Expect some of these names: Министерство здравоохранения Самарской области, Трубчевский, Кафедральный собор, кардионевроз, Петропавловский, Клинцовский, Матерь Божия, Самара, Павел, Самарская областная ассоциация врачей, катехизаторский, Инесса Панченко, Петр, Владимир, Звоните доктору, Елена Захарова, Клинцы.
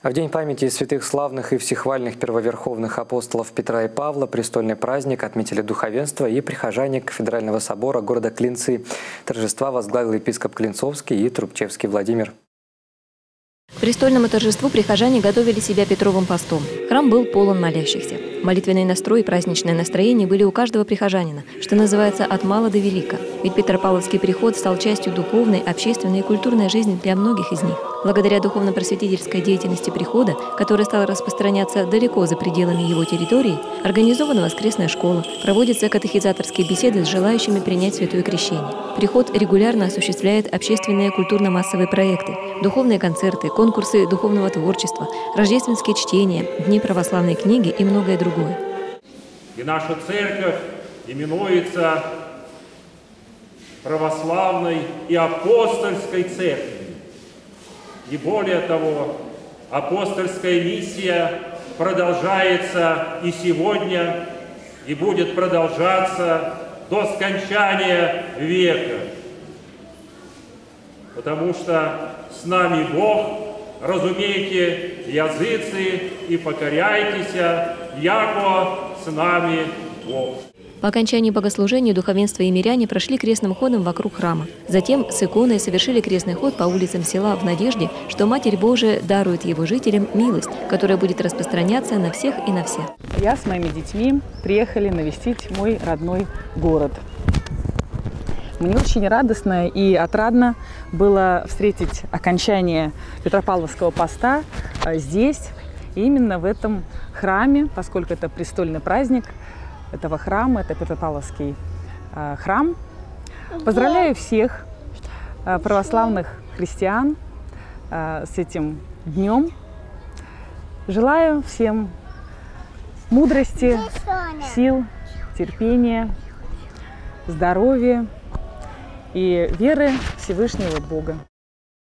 В день памяти святых славных и всехвальных первоверховных апостолов Петра и Павла престольный праздник отметили духовенство и прихожане Кафедрального собора города Клинцы. Торжества возглавил епископ Клинцовский и Трубчевский Владимир. К престольному торжеству прихожане готовили себя Петровым постом. Храм был полон молящихся. Молитвенный настрой и праздничное настроение были у каждого прихожанина, что называется «от мала до велика». Ведь Петропавловский приход стал частью духовной, общественной и культурной жизни для многих из них. Благодаря духовно-просветительской деятельности прихода, которая стала распространяться далеко за пределами его территории, организована воскресная школа, проводятся катехизаторские беседы с желающими принять святое крещение. Приход регулярно осуществляет общественные культурно-массовые проекты, духовные концерты, конкурсы духовного творчества, рождественские чтения, дни православной книги и многое другое. И наша церковь именуется православной и апостольской церковью. И более того, апостольская миссия продолжается и сегодня, и будет продолжаться до скончания века. Потому что с нами Бог. Разумейте языцы и покоряйтесь, яко с нами Бог. По окончании богослужения духовенство и миряне прошли крестным ходом вокруг храма. Затем с иконой совершили крестный ход по улицам села в надежде, что Матерь Божия дарует его жителям милость, которая будет распространяться на всех и на все. Я с моими детьми приехали навестить мой родной город. Мне очень радостно и отрадно было встретить окончание Петропавловского поста здесь, именно в этом храме, поскольку это престольный праздник этого храма, это Петропавловский храм. Поздравляю всех православных христиан с этим днем. Желаю всем мудрости, сил, терпения, здоровья и веры Всевышнего Бога.